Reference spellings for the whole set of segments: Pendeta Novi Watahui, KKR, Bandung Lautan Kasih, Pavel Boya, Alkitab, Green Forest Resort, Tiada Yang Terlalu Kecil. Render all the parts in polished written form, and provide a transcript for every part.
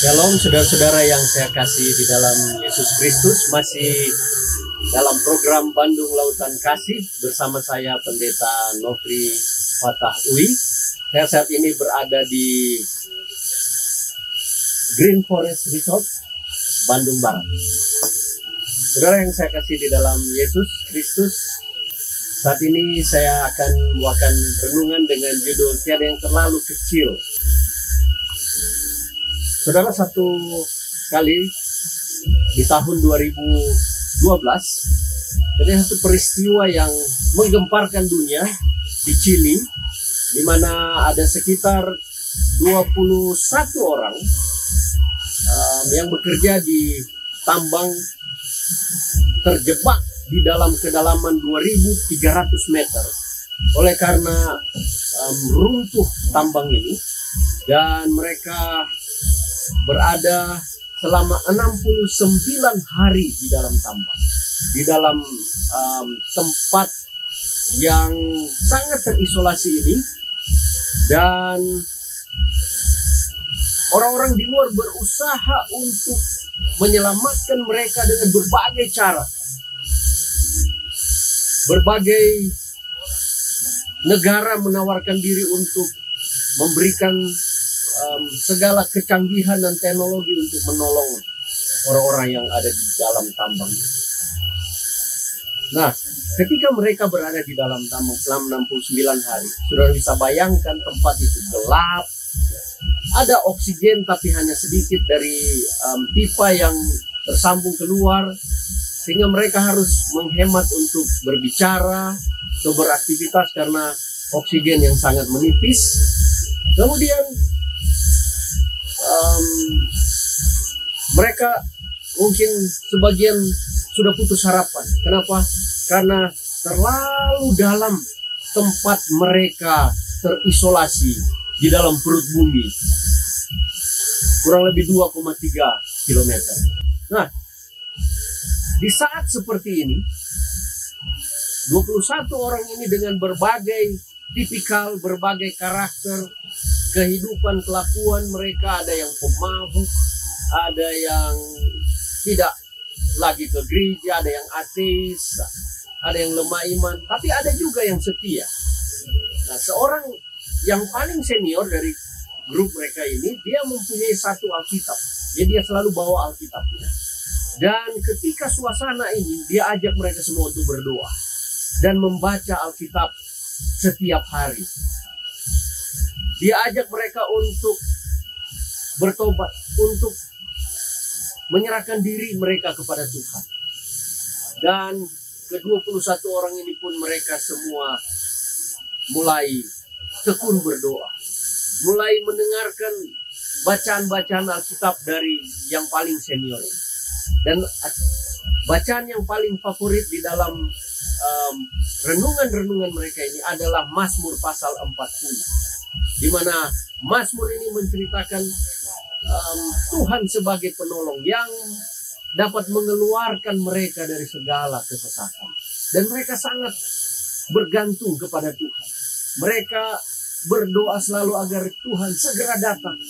Shalom saudara-saudara yang saya kasih di dalam Yesus Kristus. Masih dalam program Bandung Lautan Kasih bersama saya Pendeta Novi Watahui. Saya saat ini berada di Green Forest Resort, Bandung Barat. Saudara yang saya kasih di dalam Yesus Kristus, saat ini saya akan membawakan renungan dengan judul Tiada Yang Terlalu Kecil. Saudara, satu kali di tahun 2012, ada satu peristiwa yang menggemparkan dunia di Chili, di mana ada sekitar 21 orang yang bekerja di tambang terjebak di dalam kedalaman 2.300 meter oleh karena runtuh tambang ini, dan mereka berada selama 69 hari di dalam tambang, di dalam tempat yang sangat terisolasi ini. Dan orang-orang di luar berusaha untuk menyelamatkan mereka dengan berbagai cara. Berbagai negara menawarkan diri untuk memberikan segala kecanggihan dan teknologi untuk menolong orang-orang yang ada di dalam tambang. Nah, ketika mereka berada di dalam tambang selama 69 hari, saudara bisa bayangkan tempat itu gelap, ada oksigen tapi hanya sedikit dari pipa yang tersambung keluar, sehingga mereka harus menghemat untuk berbicara atau beraktivitas karena oksigen yang sangat menipis. Kemudian mereka mungkin sebagian sudah putus harapan. Kenapa? Karena terlalu dalam tempat mereka terisolasi di dalam perut bumi, kurang lebih 2,3 km. Nah, di saat seperti ini, 21 orang ini dengan berbagai tipikal, berbagai karakter kehidupan, kelakuan mereka, ada yang pemabuk, ada yang tidak lagi ke gereja, ada yang ateis, ada yang lemah iman, tapi ada juga yang setia. Nah, seorang yang paling senior dari grup mereka ini, dia mempunyai satu Alkitab, jadi dia selalu bawa Alkitabnya. Dan ketika suasana ini, dia ajak mereka semua untuk berdoa dan membaca Alkitab setiap hari. Dia ajak mereka untuk bertobat, untuk menyerahkan diri mereka kepada Tuhan. Dan ke-21 orang ini pun mereka semua mulai tekun berdoa, mulai mendengarkan bacaan-bacaan Alkitab dari yang paling senior ini. Dan bacaan yang paling favorit di dalam renungan-renungan mereka ini adalah Mazmur pasal 40. Di mana Mazmur ini menceritakan Tuhan sebagai penolong yang dapat mengeluarkan mereka dari segala kesesatan. Dan mereka sangat bergantung kepada Tuhan. Mereka berdoa selalu agar Tuhan segera datang,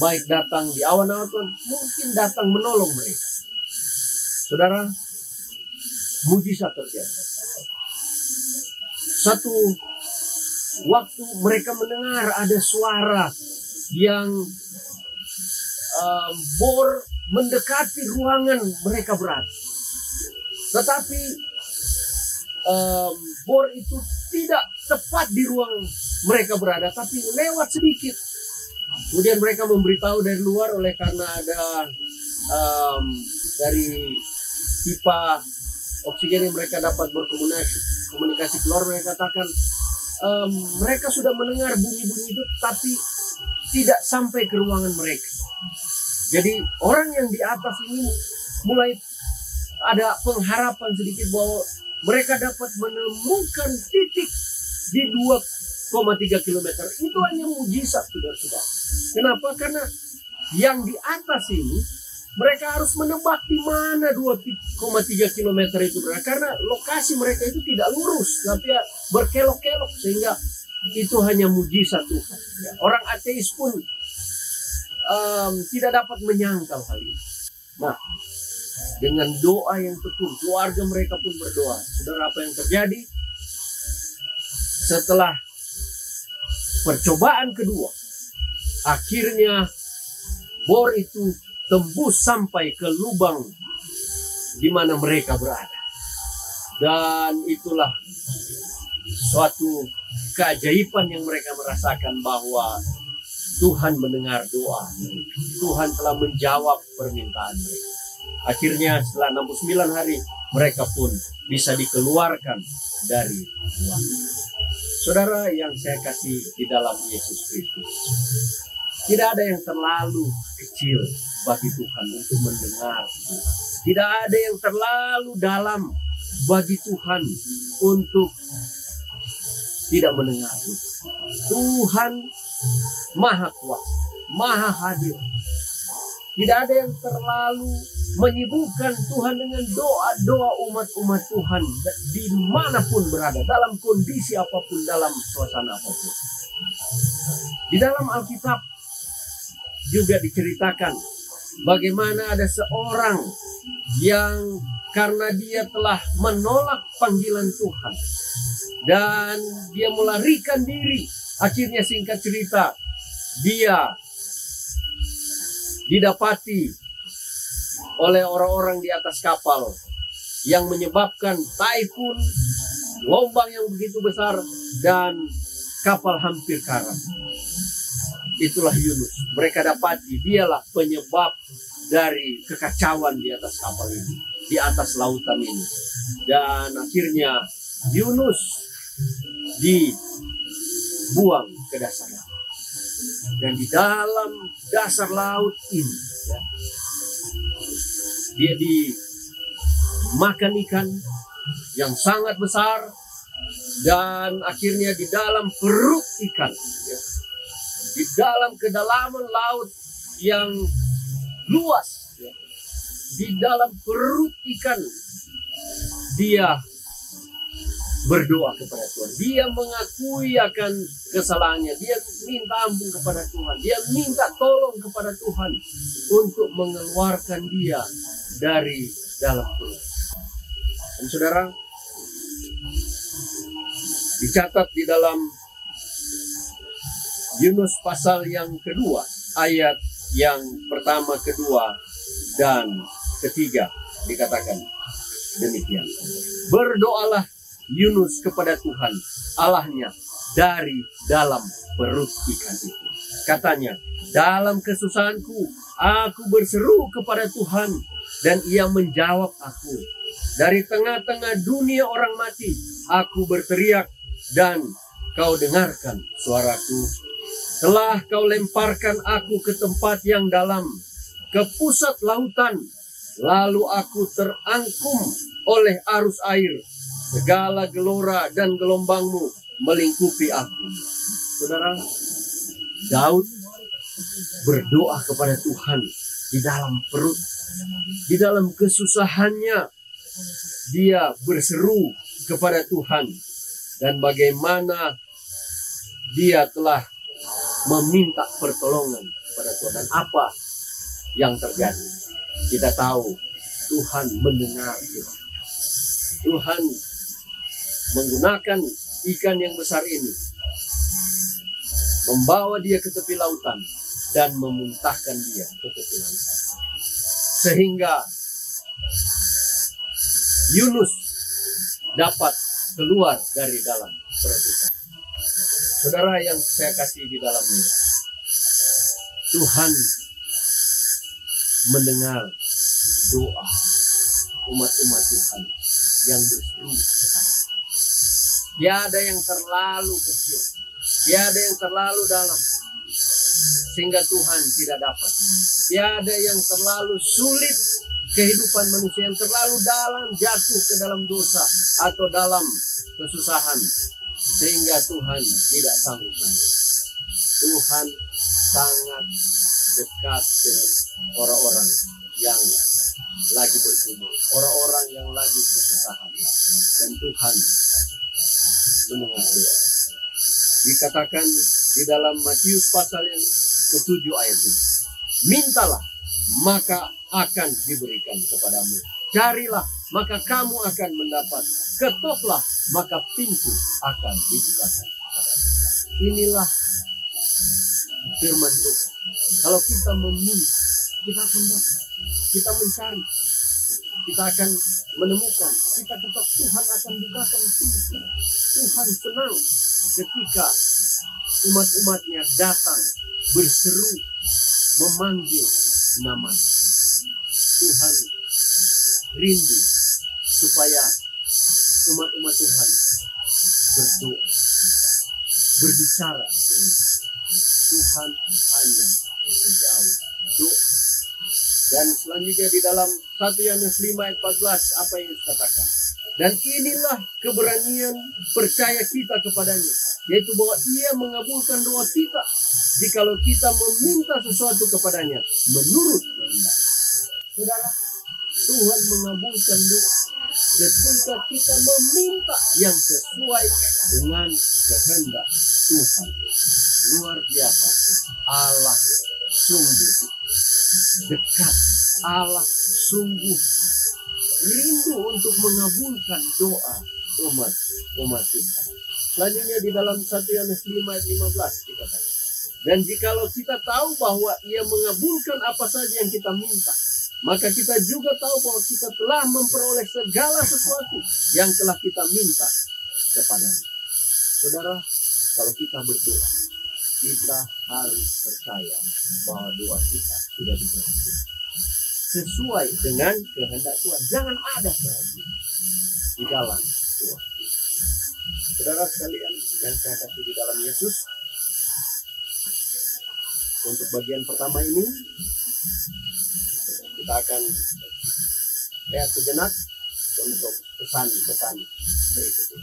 baik datang di awan-awan, mungkin datang menolong mereka. Saudara, mujizat terjadi. Satu waktu mereka mendengar ada suara yang bor mendekati ruangan mereka berada. Tetapi bor itu tidak tepat di ruang mereka berada, tapi lewat sedikit. Kemudian mereka memberitahu dari luar oleh karena ada dari pipa oksigen yang mereka dapat berkomunikasi keluar. Mereka katakan, mereka sudah mendengar bunyi-bunyi itu tapi tidak sampai ke ruangan mereka. Jadi orang yang di atas ini mulai ada pengharapan sedikit bahwa mereka dapat menemukan titik di 2,3 km. Itu hanya mujizat, saudara-saudara. Kenapa? Karena yang di atas ini mereka harus menebak di mana 2,3 km itu berada, karena lokasi mereka itu tidak lurus, tapi berkelok-kelok, sehingga itu hanya mujizat Tuhan. Orang ateis pun tidak dapat menyangkal hal ini. Nah, dengan doa yang tekun, keluarga mereka pun berdoa. Saudara, apa yang terjadi? Setelah percobaan kedua, akhirnya bor itu tembus sampai ke lubang di mana mereka berada. Dan itulah suatu keajaiban yang mereka merasakan, bahwa Tuhan mendengar doa, Tuhan telah menjawab permintaan mereka. Akhirnya setelah 69 hari mereka pun bisa dikeluarkan dari Tuhan. Saudara yang saya kasih di dalam Yesus Kristus, tidak ada yang terlalu kecil bagi Tuhan untuk mendengar. Tidak ada yang terlalu dalam bagi Tuhan untuk tidak mendengar. Tuhan Maha Kuasa, Maha Hadir. Tidak ada yang terlalu menyibukkan Tuhan dengan doa-doa umat-umat Tuhan dimanapun berada, dalam kondisi apapun, dalam suasana apapun. Di dalam Alkitab juga diceritakan bagaimana ada seorang yang karena dia telah menolak panggilan Tuhan dan dia melarikan diri, akhirnya singkat cerita dia didapati oleh orang-orang di atas kapal, yang menyebabkan taifun, gelombang yang begitu besar, dan kapal hampir karam. Itulah Yunus. Mereka dapati dialah penyebab dari kekacauan di atas kapal ini, di atas lautan ini. Dan akhirnya Yunus dibuang ke dasar laut. Dan di dalam dasar laut ini, ya, dia dimakan ikan yang sangat besar, dan akhirnya di dalam perut ikan, ya, di dalam kedalaman laut yang luas, ya, di dalam perut ikan dia berdoa kepada Tuhan. Dia mengakui akan kesalahannya. Dia minta ampun kepada Tuhan. Dia minta tolong kepada Tuhan untuk mengeluarkan dia dari dalam perut. Dan saudara, dicatat di dalam Yunus pasal yang kedua, ayat yang pertama, kedua, dan ketiga, dikatakan demikian. Berdoalah Yunus kepada Tuhan Allahnya dari dalam perut ikan itu. Katanya, dalam kesusahanku aku berseru kepada Tuhan, dan Ia menjawab aku. Dari tengah-tengah dunia orang mati aku berteriak, dan Kau dengarkan suaraku. Telah Kau lemparkan aku ke tempat yang dalam, ke pusat lautan. Lalu aku terangkum oleh arus air. Segala gelora dan gelombangmu melingkupi aku. Saudara, Daud berdoa kepada Tuhan di dalam perut. Di dalam kesusahannya, dia berseru kepada Tuhan. Dan bagaimana dia telah meminta pertolongan kepada Tuhan. Dan apa yang terjadi? Kita tahu Tuhan mendengar kita. Tuhan menggunakan ikan yang besar ini, membawa dia ke tepi lautan, dan memuntahkan dia ke tepi lautan. Sehingga Yunus dapat keluar dari dalam perut ikan. Saudara yang saya kasih di dalamnya, Tuhan mendengar doa umat-umat Tuhan yang berseru kepada. Tiada yang terlalu kecil, tiada yang terlalu dalam, sehingga Tuhan tidak dapat. Tiada yang terlalu sulit, kehidupan manusia yang terlalu dalam, jatuh ke dalam dosa atau dalam kesusahan, sehingga Tuhan tidak sanggup. Tuhan sangat dekat dengan orang-orang yang lagi bergumul, orang-orang yang lagi kesusahan, dan Tuhan mendengar doa. Dikatakan di dalam Matius pasal yang ke-7 ayat itu, mintalah, maka akan diberikan kepadamu. Carilah, maka kamu akan mendapat. Ketoklah, maka pintu akan dibukakan. Inilah firman Tuhan. Kalau kita meminta, kita akan dapat. Kita mencari, kita akan menemukan. Kita ketok, Tuhan akan bukakan pintu. Tuhan senang ketika umat-umatnya datang berseru, memanggil nama. Tuhan rindu supaya umat-umat Tuhan berdoa, berbicara. Tuhan hanya menjawab doa. Dan selanjutnya di dalam 1 Yohanes 5:14 apa yang Yesus katakan? Dan inilah keberanian percaya kita kepadanya, yaitu bahwa Ia mengabulkan doa kita jikalau kita meminta sesuatu kepadanya menurut kehendak. Saudara, Tuhan mengabulkan doa ketika kita meminta yang sesuai dengan kehendak Tuhan. Luar biasa, Allah sungguh dekat, Allah sungguh rindu untuk mengabulkan doa umat Tuhan. Selanjutnya di dalam 1 Yohanes 5:15 dikatakan, dan jikalau kita tahu bahwa Ia mengabulkan apa saja yang kita minta, maka kita juga tahu bahwa kita telah memperoleh segala sesuatu yang telah kita minta kepadanya. Saudara, kalau kita berdoa, kita harus percaya bahwa doa kita sudah dijawab sesuai dengan kehendak Tuhan. Jangan ada keraguan di dalam doa. Saudara sekalian yang saya kasih di dalam Yesus, untuk bagian pertama ini kita akan lihat sejenak untuk pesan-pesan berikutnya.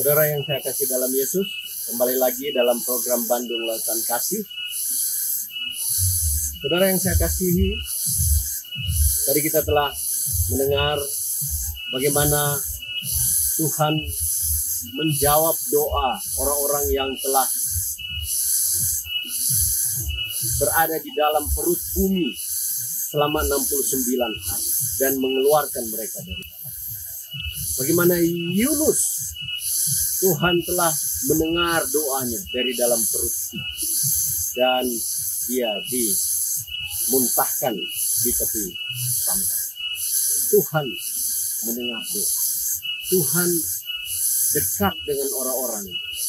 Saudara yang saya kasih dalam Yesus, kembali lagi dalam program Bandung Lautan Kasih. Saudara yang saya kasihi, tadi kita telah mendengar bagaimana Tuhan menjawab doa orang-orang yang telah berada di dalam perut bumi selama 69 hari dan mengeluarkan mereka dari dalam. Bagaimana Yunus, Tuhan telah mendengar doanya dari dalam perut bumi dan dia dimuntahkan di tepi sampan. Tuhan mendengar doa. Tuhan dekat dengan orang-orang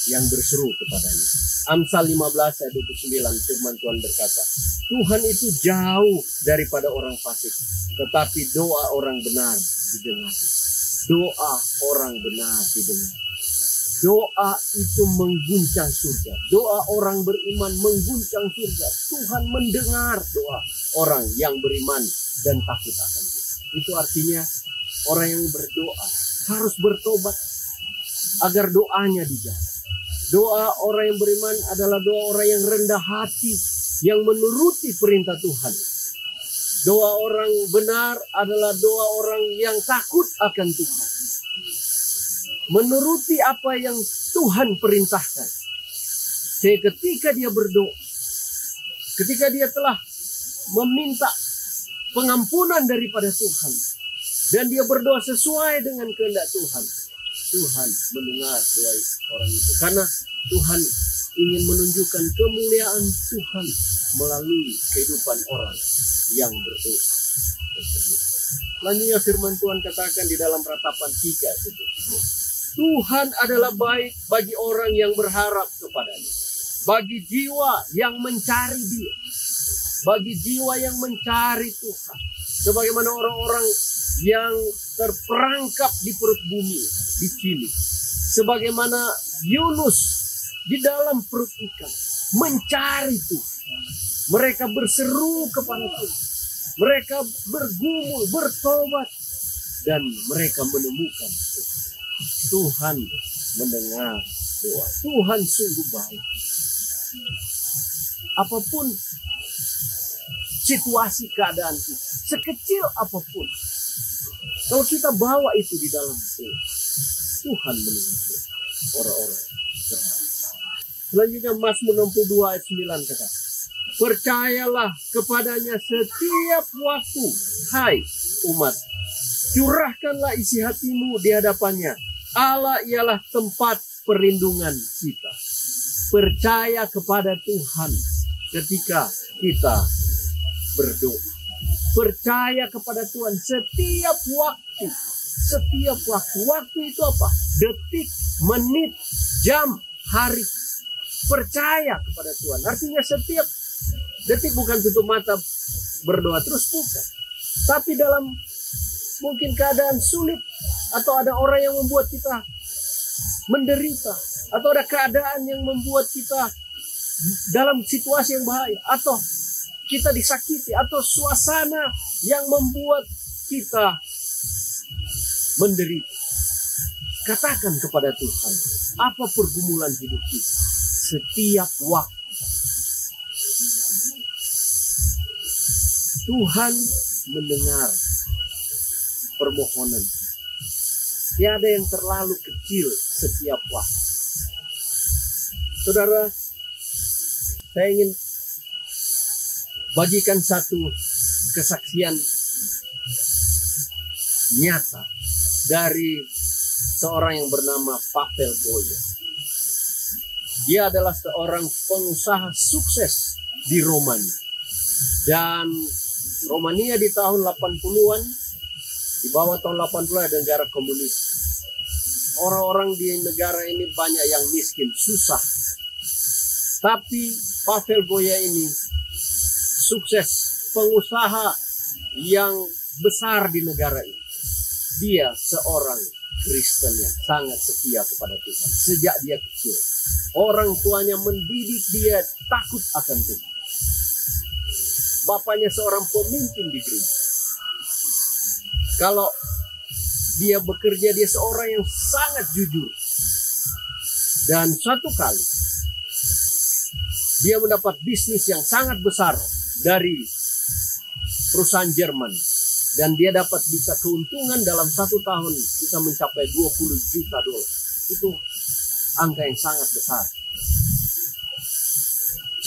yang berseru kepadanya. Amsal 15:29 firman Tuhan berkata, Tuhan itu jauh daripada orang fasik, tetapi doa orang benar didengar. Doa orang benar didengar. Doa itu mengguncang surga. Doa orang beriman mengguncang surga. Tuhan mendengar doa orang yang beriman dan takut akan Dia. Itu artinya orang yang berdoa harus bertobat agar doanya dijawab. Doa orang yang beriman adalah doa orang yang rendah hati, yang menuruti perintah Tuhan. Doa orang benar adalah doa orang yang takut akan Tuhan, menuruti apa yang Tuhan perintahkan. Sehingga ketika dia berdoa, ketika dia telah meminta pengampunan daripada Tuhan dan dia berdoa sesuai dengan kehendak Tuhan, Tuhan mendengar doa orang itu. Karena Tuhan ingin menunjukkan kemuliaan Tuhan melalui kehidupan orang yang berdoa. Selanjutnya firman Tuhan katakan di dalam ratapan 3. Tuhan adalah baik bagi orang yang berharap kepadanya, bagi jiwa yang mencari Dia, bagi jiwa yang mencari Tuhan. Sebagaimana orang-orang yang terperangkap di perut bumi, di sini, sebagaimana Yunus di dalam perut ikan mencari Tuhan, mereka berseru kepada Tuhan, mereka bergumul, bertobat, dan mereka menemukan Tuhan. Tuhan mendengar doa. Tuhan sungguh baik. Apapun situasi keadaan kita, sekecil apapun, kalau kita bawa itu di dalam Tuhan melindungi orang-orang cermat. Selanjutnya Mazmur 62 ayat 9 kata, percayalah kepadanya setiap waktu, hai umat, curahkanlah isi hatimu di hadapannya. Allah ialah tempat perlindungan kita. Percaya kepada Tuhan ketika kita berdoa. Percaya kepada Tuhan setiap waktu. Setiap waktu. Waktu itu apa? Detik, menit, jam, hari. Percaya kepada Tuhan. Artinya setiap detik, bukan tutup mata berdoa terus, bukan. Tapi dalam mungkin keadaan sulit, atau ada orang yang membuat kita menderita, atau ada keadaan yang membuat kita dalam situasi yang bahaya, atau kita disakiti, atau suasana yang membuat kita menderita. Katakan kepada Tuhan apa pergumulan hidup kita setiap waktu. Tuhan mendengar permohonan. Tiada yang terlalu kecil setiap waktu. Saudara, saya ingin bagikan satu kesaksian nyata dari seorang yang bernama Pavel Boya. Dia adalah seorang pengusaha sukses di Romania. Dan Romania di tahun 80-an, di bawah tahun 80 ada negara komunis. Orang-orang di negara ini banyak yang miskin, susah. Tapi Pavel Boya ini sukses, pengusaha yang besar di negara ini. Dia seorang Kristen yang sangat setia kepada Tuhan sejak dia kecil. Orang tuanya mendidik dia takut akan Tuhan. Bapaknya seorang pemimpin di gereja. Kalau dia bekerja, dia seorang yang sangat jujur. Dan suatu kali, dia mendapat bisnis yang sangat besar dari perusahaan Jerman. Dan dia dapat bisa keuntungan dalam satu tahun bisa mencapai 20 juta dolar. Itu angka yang sangat besar.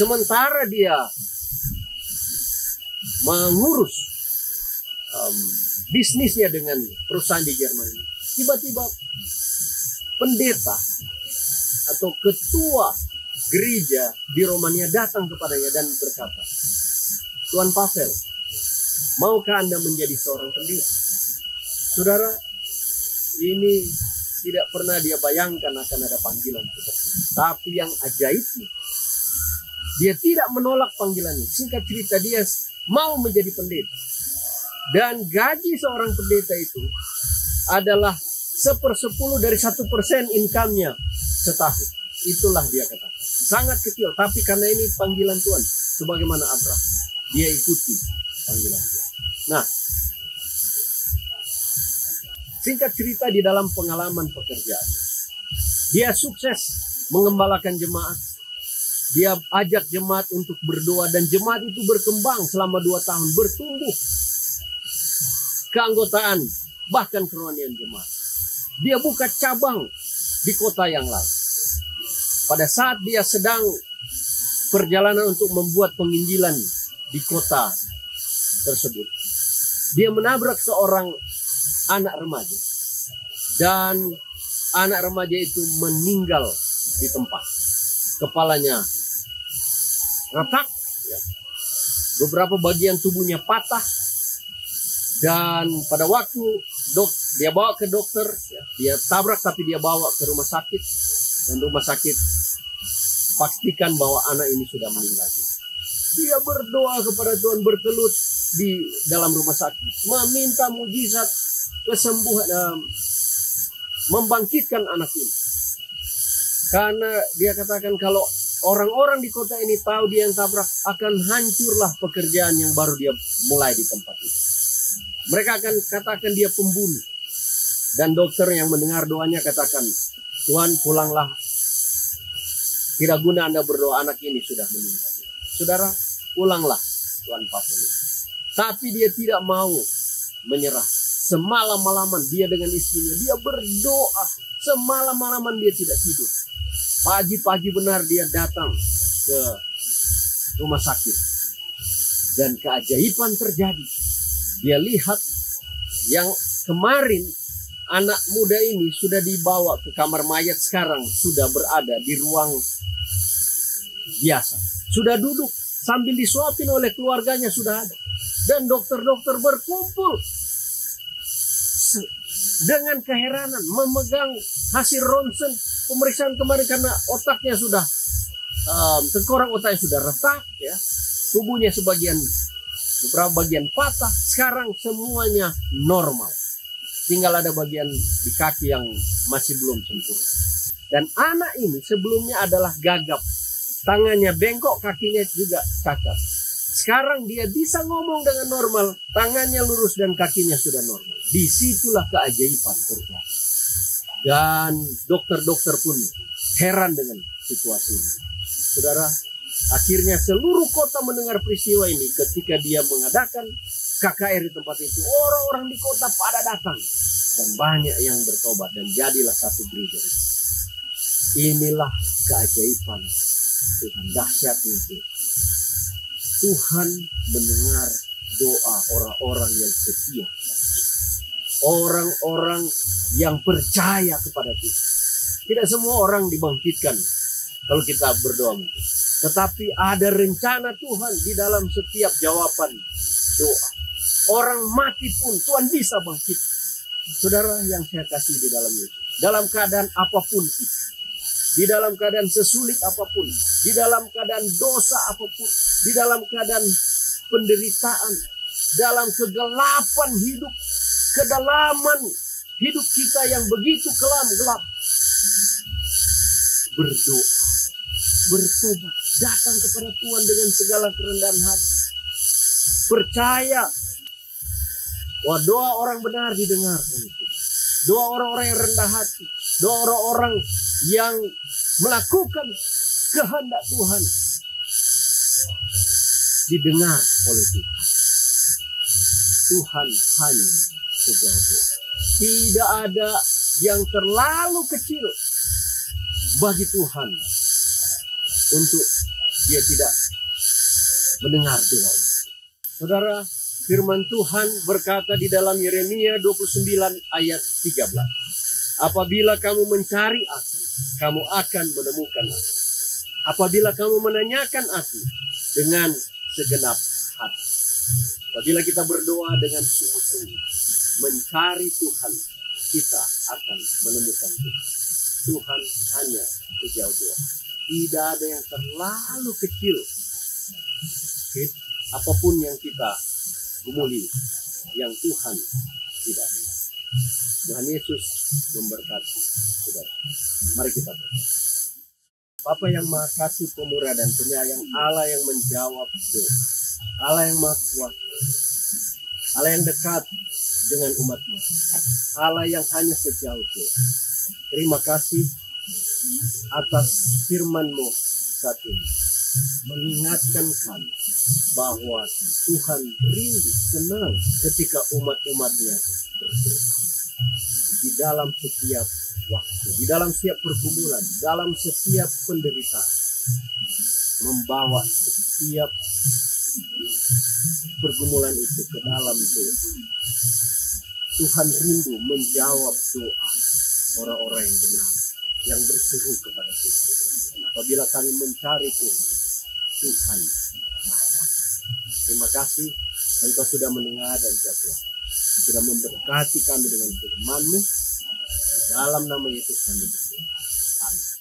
Sementara dia mengurus bisnisnya dengan perusahaan di Jerman, tiba-tiba pendeta atau ketua gereja di Romania datang kepadanya dan berkata, Tuan Pavel, maukah Anda menjadi seorang pendeta? Saudara, ini tidak pernah dia bayangkan akan ada panggilan seperti ini. Tapi yang ajaibnya, dia tidak menolak panggilannya. Singkat cerita, dia mau menjadi pendeta. Dan gaji seorang pendeta itu adalah 1/10 dari 1% income-nya setahun. Itulah dia katakan. Sangat kecil, tapi karena ini panggilan Tuhan. Sebagaimana Abraham, dia ikuti panggilan Tuhan. Nah, singkat cerita di dalam pengalaman pekerjaan, dia sukses mengembalakan jemaat. Dia ajak jemaat untuk berdoa dan jemaat itu berkembang selama 2 tahun, bertumbuh keanggotaan, bahkan kerohanian jemaat. Dia buka cabang di kota yang lain. Pada saat dia sedang perjalanan untuk membuat penginjilan di kota tersebut, dia menabrak seorang anak remaja. Dan anak remaja itu meninggal di tempat. Kepalanya retak, beberapa bagian tubuhnya patah. Dan pada waktu dia bawa ke dokter, dia tabrak tapi dia bawa ke rumah sakit. Dan rumah sakit pastikan bahwa anak ini sudah meninggal. Dia berdoa kepada Tuhan, berkelut di dalam rumah sakit, meminta mujizat kesembuhan, membangkitkan anak ini. Karena dia katakan kalau orang-orang di kota ini tahu dia yang tabrak, akan hancurlah pekerjaan yang baru dia mulai di tempat itu. Mereka akan katakan dia pembunuh. Dan dokter yang mendengar doanya katakan, Tuhan pulanglah, tidak guna Anda berdoa, anak ini sudah meninggal. Saudara, pulanglah Tuhan Pavel. Tapi dia tidak mau menyerah. Semalam-malaman dia dengan istrinya, dia berdoa. Semalam-malaman dia tidak tidur. Pagi-pagi benar dia datang ke rumah sakit. Dan keajaiban terjadi. Dia lihat yang kemarin anak muda ini sudah dibawa ke kamar mayat, sekarang sudah berada di ruang biasa. Sudah duduk sambil disuapin oleh keluarganya sudah ada. Dan dokter-dokter berkumpul dengan keheranan memegang hasil ronsen pemeriksaan kemarin, karena otaknya sudah tengkorak otaknya sudah retak ya. Tubuhnya sebagian, beberapa bagian patah. Sekarang semuanya normal. Tinggal ada bagian di kaki yang masih belum sempurna. Dan anak ini sebelumnya adalah gagap. Tangannya bengkok, kakinya juga cacat. Sekarang dia bisa ngomong dengan normal. Tangannya lurus dan kakinya sudah normal. Disitulah keajaiban terjadi. Dan dokter-dokter pun heran dengan situasi ini. Saudara, akhirnya seluruh kota mendengar peristiwa ini. Ketika dia mengadakan KKR di tempat itu, orang-orang di kota pada datang dan banyak yang bertobat dan jadilah satu gereja. Inilah keajaiban Tuhan, dahsyatnya Tuhan. Tuhan mendengar doa orang-orang yang setia, orang-orang yang percaya kepada Tuhan. Tidak semua orang dibangkitkan kalau kita berdoa, tetapi ada rencana Tuhan di dalam setiap jawaban doa. Orang mati pun Tuhan bisa bangkit. Saudara yang saya kasih di dalam Yesus, dalam keadaan apapun kita, di dalam keadaan sesulit apapun, di dalam keadaan dosa apapun, di dalam keadaan penderitaan, dalam kegelapan hidup, kedalaman hidup kita yang begitu kelam-gelap, berdoa, bertobat, datang kepada Tuhan dengan segala kerendahan hati, percaya bahwa doa orang benar didengar, doa orang-orang yang rendah hati, doa orang-orang yang melakukan kehendak Tuhan didengar oleh Tuhan. Tuhan hanya sejauh doa. Tidak ada yang terlalu kecil bagi Tuhan untuk dia tidak mendengar doa. Saudara, firman Tuhan berkata di dalam Yeremia 29 ayat 13. Apabila kamu mencari aku, kamu akan menemukan aku. Apabila kamu menanyakan aku dengan segenap hati. Apabila kita berdoa dengan sungguh-sungguh, mencari Tuhan, kita akan menemukan Tuhan. Tuhan hanya sejauh doa. Tidak ada yang terlalu kecil. Apapun yang kita gumuli, yang Tuhan tidak ada. Tuhan Yesus memberkati. Sudah. Mari kita berdoa. Bapa yang Maha Kasih, Pemurah dan Penyayang, Allah yang menjawab doa, Allah yang Maha Kuasa, Allah yang dekat dengan umat-Mu, Allah yang hanya sejauh doa. Terima kasih atas firman-Mu saat ini, mengingatkan kami bahwa Tuhan rindu, senang ketika umat-umatnya berdoa. Di dalam setiap waktu, di dalam setiap pergumulan, dalam setiap penderitaan, membawa setiap pergumulan itu ke dalam doa. Tuhan rindu menjawab doa orang-orang yang benar, yang berseru kepada Tuhan. Apabila kami mencari Tuhan, Tuhan. Terima kasih Engkau sudah mendengar dan jawab, sudah memberkati kami dengan firman-Mu. Dalam nama Yesus kami berdoa. Amin.